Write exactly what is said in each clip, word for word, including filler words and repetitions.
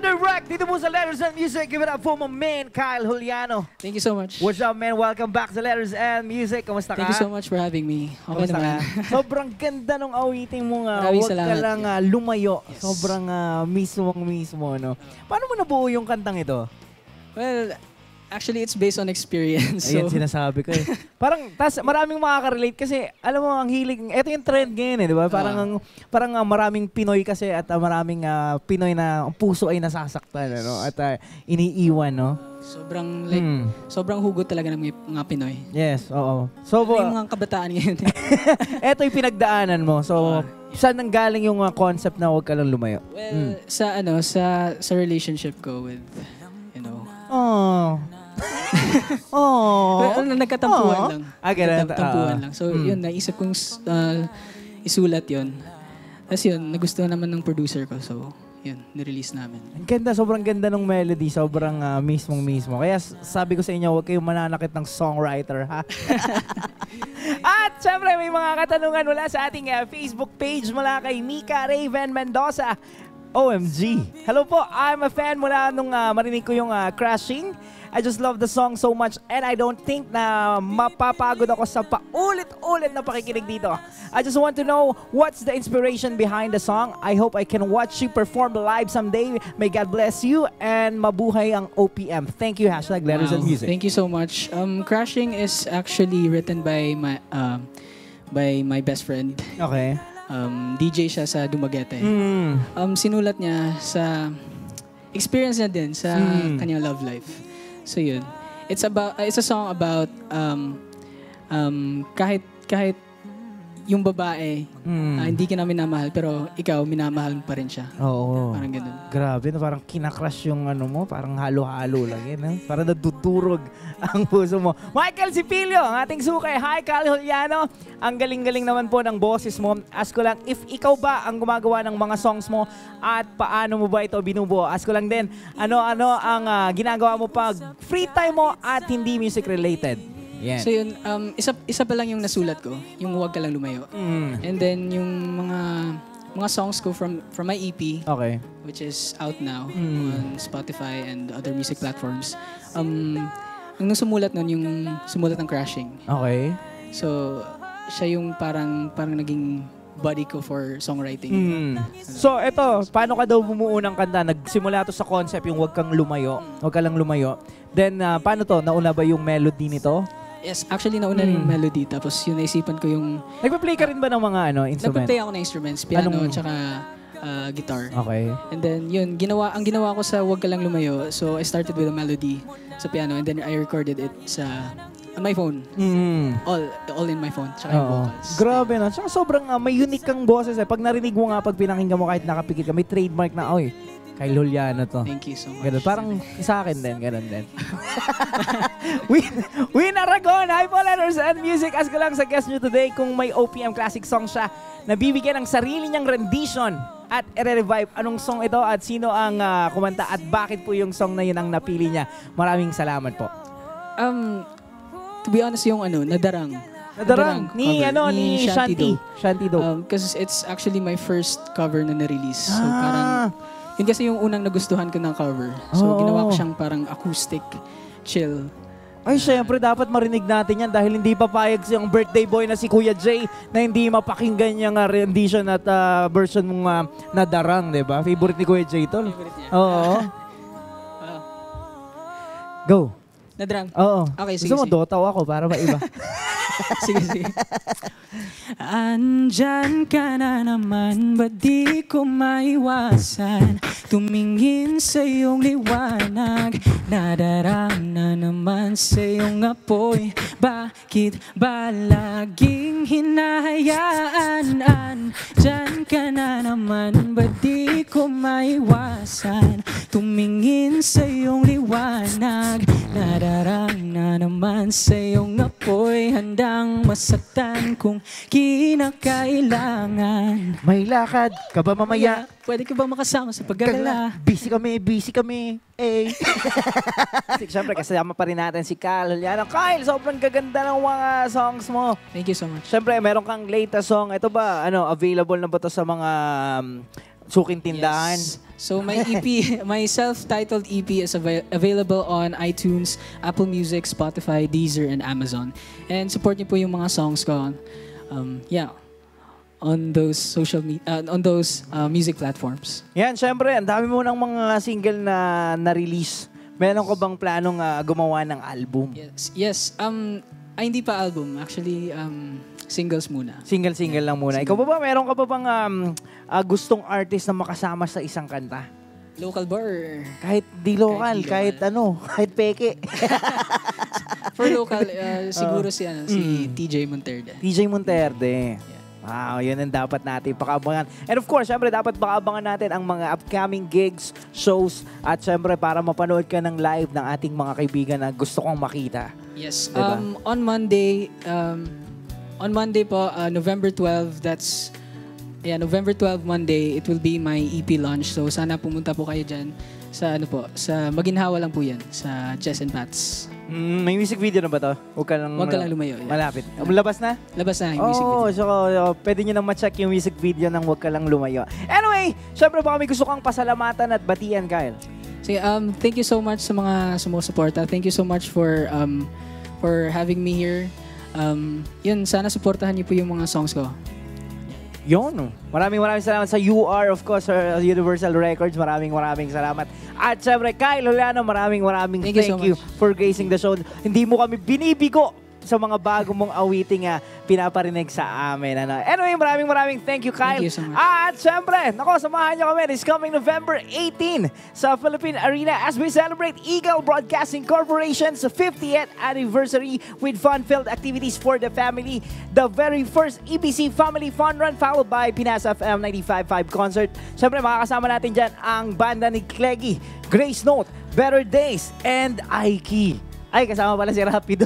Thunder Rock dito po sa Letters and Music. Give it up for my man, Kyle Juliano. Thank you so much. What's up, man? Welcome back to Letters and Music. Kamusta ka? Thank you so much for having me. Okay naman. Sobrang ganda nung awiting mo nga. Huwag ka lang uh, lumayo. Yes. Sobrang uh, mismong-mismo, no? Paano mo nabuo yung kantang ito? Well, actually, it's based on experience. Ayan, so sinasabi ko eh. Parang, tas, maraming makaka-relate kasi, alam mo, ang hilig, eto yung trend ngayon eh, di ba? Parang, uh, ang, parang uh, maraming Pinoy kasi at uh, maraming uh, Pinoy na ang puso ay nasasaktan, ano? At uh, iniiwan, no? Sobrang, like, hmm. sobrang hugot talaga ng mga Pinoy. Yes, oo. So, ano yung mga kabataan ngayon? Eto yung pinagdaanan mo. So, uh, saan nang galing yung uh, concept na huwag ka lang lumayo? Well, hmm. sa ano, sa, sa relationship ko with, you know, oh. Oh, well, nagkatampuhan oh. lang. Ah, nagkatampuhan uh, lang. So, mm. yun, naisip kong uh, isulat yun. Tapos yun, nagustuhan naman ng producer ko. So, yun, nirelease namin. Ang ganda, sobrang ganda ng melody. Sobrang uh, mismong-mismo. Kaya sabi ko sa inyo, huwag kayong mananakit ng songwriter, ha? At syempre, may mga katanungan mula sa ating uh, Facebook page mula kay Mika Raven Mendoza. O M G. Hello po, I'm a fan mula nung uh, marinig ko yung uh, Crashing. I just love the song so much and I don't think na mapapagod ako sa paulit-ulit na pakikinig dito. I just want to know what's the inspiration behind the song. I hope I can watch you perform live someday. May God bless you and mabuhay ang O P M. Thank you, hashtag Letters wow. and Music. Thank you so much. Um, Crashing is actually written by my, uh, by my best friend. Okay. Um, D J siya sa Dumaguete. Mm. Um, sinulat niya sa experience niya din sa mm. kanyang love life. So yun. It's about uh, it's a song about um, um, kahit kahit yung babae mm. uh, hindi ka namin namahal pero ikaw minamahal mo pa rin siya. Oo. Parang ganoon. Grabe, no? Parang kinakrush yung ano mo, parang halo-halo lang yun. Eh? Parang nadudurog ang puso mo. Michael Sipilio, ang ating suke. Hi, Kyle Juliano. Ang galing-galing naman po ng boses mo. Ask ko lang, if ikaw ba ang gumagawa ng mga songs mo at paano mo ba ito binubuo? Ask ko lang din, ano-ano ang uh, ginagawa mo pag free time mo at hindi music-related? Yeah. So yun, um, isa, isa pa lang yung nasulat ko, yung Huwag Ka Lang Lumayo. Mm. And then yung mga mga songs ko from from my E P, okay, which is out now mm. on Spotify and other music platforms. Um, nung sumulat nun, yung sumulat ng Crashing. Okay. So siya yung parang parang naging body ko for songwriting. Mm. So eto, paano ka daw bumuo ng kanta? Nagsimula to sa concept yung Huwag Kang Lumayo. Huwag Ka Lang Lumayo. Then uh, paano to? Nauna ba yung melody nito? Yes, actually nauna mm. yung melody tapos yun naisipan ko yung... Nagpa-play ka rin ba ng mga ano, instruments? Nagpa-play ako ng instruments, piano at saka uh, guitar. Okay. And then yun, ginawa ang ginawa ko sa Huwag Ka Lang Lumayo. So I started with a melody sa piano and then I recorded it sa... on my phone. Mm. All all in my phone. Tsaka yung vocals. Grabe na. Tsaka sobrang uh, may unique kang boses eh. Pag narinig mo nga, pag pinakinggan mo kahit nakapikit ka, may trademark na, oy, Kyle Juliano to. Thank you so much. Ganun. Parang sa akin din, ganun din. Win, Win Aragon, hi po Letters and Music. Ask ko lang sa guest nyo today kung may O P M classic song siya na bibigyan ng sarili niyang rendition at i-revive. Anong song ito at sino ang uh, kumanta at bakit po yung song na yun ang napili niya? Maraming salamat po. Um... To be honest, yung ano, Nadarang. Nadarang, nadarang ni, ano, ni, ni Shanti. Shanti daw. Because um, it's actually my first cover na na-release. So ah. parang, yun kasi yung unang nagustuhan ko ng cover. So oh, ginawa ko siyang parang acoustic, chill. Ay, syempre, dapat marinig natin yan dahil hindi papayag siyang birthday boy na si Kuya Jay na hindi mapakinggan niyang uh, rendition at uh, version mong uh, Nadarang, di ba? Favorite ni Kuya Jay tol. Favorite niya. Oo. uh. Go. Nadarang? Oo. Okay, sige, gusto sige. Gusto mo dotaw ako para maiba. Sige, sige. Andyan ka na naman, ba't di ko maiwasan? Tumingin sa iyong liwanag, nadarang na naman sa iyong apoy. Bakit ba laging hinahayaan? Andyan ka na naman, ba't di ko maiwasan? Tumingin sa iyong liwanag, nadarang Nadarang na naman sa iyong apoy, handang masaktan kung kinakailangan. May lakad ka ba mamaya? Pwede ka ba makasama sa paggalala? Busy kami, busy kami. Eh. Siyempre, kasama pa rin natin si Kyle Juliano. Kyle, sobrang gaganda ng mga songs mo. Thank you so much. Siyempre, meron kang latest song. Ito ba, ano, available na ba ito sa mga um, suking tindahan? Yes. So my E P, my self-titled E P is av available on iTunes, Apple Music, Spotify, Deezer, and Amazon. And support niyo po yung mga songs ko. Um, yeah. on those social media, uh, on those uh, music platforms. Yan, syempre, ang dami mo ng mga single na na-release. Meron ko bang planong uh, gumawa ng album? Yes, yes. Um, ay, hindi pa album. Actually, um, singles muna. Single-single yeah. lang muna. Single. Ikaw pa ba, meron ka pa bang um, uh, gustong artist na makasama sa isang kanta? Local ba or... Kahit di local, kahit, kahit ano, kahit peke. For local, uh, siguro uh, si, ano, mm. si T J Monterde. T J Monterde. Yeah. Wow, yun ang dapat natin pakaabangan. And of course, syempre dapat pakaabangan natin ang mga upcoming gigs, shows, at syempre para mapanood ka ng live ng ating mga kaibigan na gusto kong makita. Yes. Diba? Um, on Monday, um, on Monday po, uh, November twelve, that's, yeah, November twelve Monday, it will be my E P launch. So sana pumunta po kayo dyan sa ano po, sa Maginhawa lang po yan, sa Jess and Mats. Mm, may music video na ba ito? Huwag ka lang, Huwag ka lang lumayo. Yeah. Malapit. Labas na? Labas na yung oh, music video. So, oh, pwede nyo nang ma-check yung music video ng Huwag Ka Lang Lumayo. Anyway, syempre baka may gusto kang pasalamatan at batian, Kyle. Sige, um, thank you so much sa mga sumusuporta. Thank you so much for um, for having me here. Um, yun, sana suportahan niyo po yung mga songs ko. Yun. Maraming maraming salamat sa U R, of course, sa Universal Records. Maraming maraming salamat. At syempre, Kyle Juliano, maraming maraming thank, thank you, so you for gracing the show. Hindi mo kami binibigo sa mga bago mong awiting uh, pinaparinig sa amin. Ano. Anyway, maraming maraming thank you, Kyle. Thank you so much. At syempre, nako, samahan nyo kami this coming November eighteenth sa Philippine Arena as we celebrate Eagle Broadcasting Corporation's fiftieth anniversary with fun-filled activities for the family. The very first E B C Family Fun Run followed by Pinas F M ninety-five point five concert. Syempre, makakasama natin dyan ang banda ni Clegy, Grace Note, Better Days, and IKEE. Ay, kasama pala si Rapido.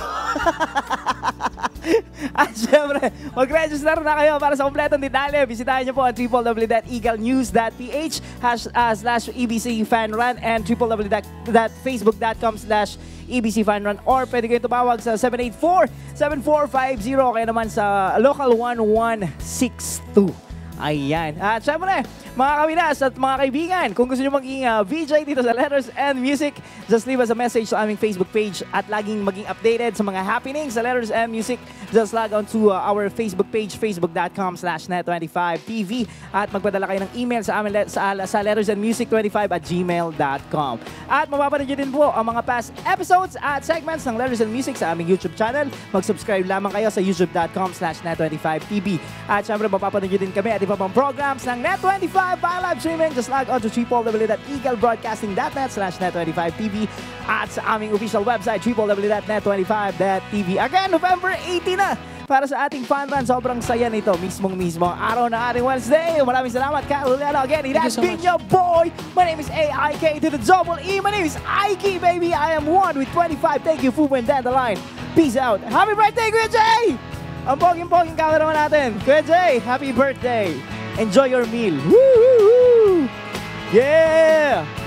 At syempre, mag-register na kayo para sa kompletong detalye. Bisitahin nyo po ang w w w dot eagle news dot p h uh, slash E B C Fan Run and w w w dot facebook dot com slash E B C Fan Run or pwede kayo tumawag sa seven eight four, seven four five zero kaya naman sa local one one six two. Ayan. At syempre, mga kawinas at mga kaibigan, kung gusto nyo maging uh, V J dito sa Letters and Music, just leave us a message sa aming Facebook page at laging maging updated sa mga happenings sa Letters and Music. Just log on to uh, our Facebook page, facebook dot com slash net twenty-five T V at magpadala kayo ng email sa, amin let sa, sa lettersandmusic twenty-five at gmail dot com. At mapapanood nyo din po ang mga past episodes at segments ng Letters and Music sa aming YouTube channel. Mag-subscribe lamang kayo sa youtube dot com slash net twenty-five T V. At syempre, mapapanood nyo din kami at iba pang programs ng Net twenty-five by live streaming. Just log on to w w w dot eagle broadcasting dot net slash net twenty-five T V at sa aming official website w w w dot net twenty-five dot t v. Again, November eighteenth na para sa ating fan run. Sobrang saya nito. Mismong-mismo araw na ating Wednesday. Maraming salamat, Kyle Juliano. Again, it has been your boy. My name is A I K to the double E. My name is Ikey, baby. I am one with twenty-five. Thank you, Fubo and Dandelion. Peace out. Happy birthday, Kuya Jay! Ang poging-poging cameraman natin. Kuya Jay, happy birthday. Enjoy your meal. Woo-hoo-hoo! Yeah!